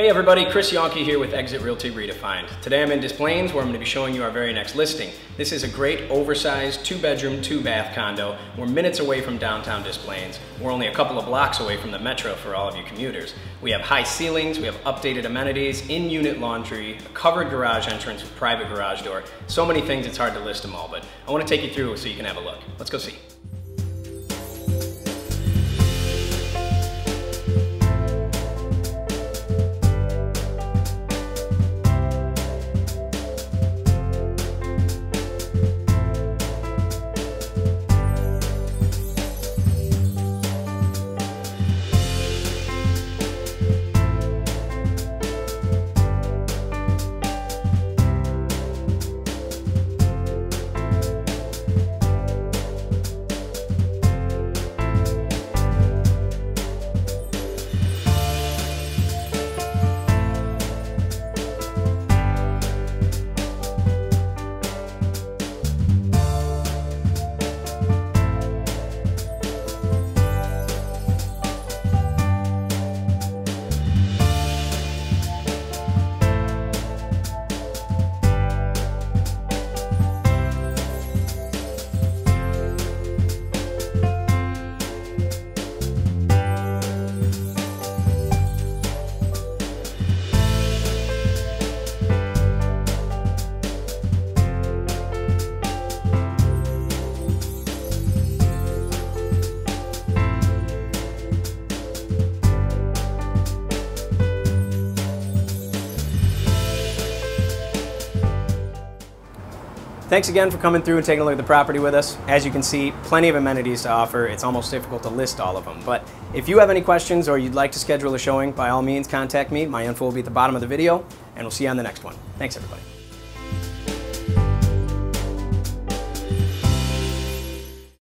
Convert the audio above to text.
Hey everybody, Chris Yonke here with Exit Realty Redefined. Today I'm in Des Plaines where I'm going to be showing you our very next listing. This is a great oversized 2-bedroom, 2-bath condo. We're minutes away from downtown Des Plaines. We're only a couple of blocks away from the Metra for all of you commuters. We have high ceilings, we have updated amenities, in-unit laundry, a covered garage entrance with private garage door. So many things it's hard to list them all, but I want to take you through so you can have a look. Let's go see. Thanks again for coming through and taking a look at the property with us. As you can see, plenty of amenities to offer. It's almost difficult to list all of them, but if you have any questions or you'd like to schedule a showing, by all means, contact me. My info will be at the bottom of the video, and we'll see you on the next one. Thanks, everybody.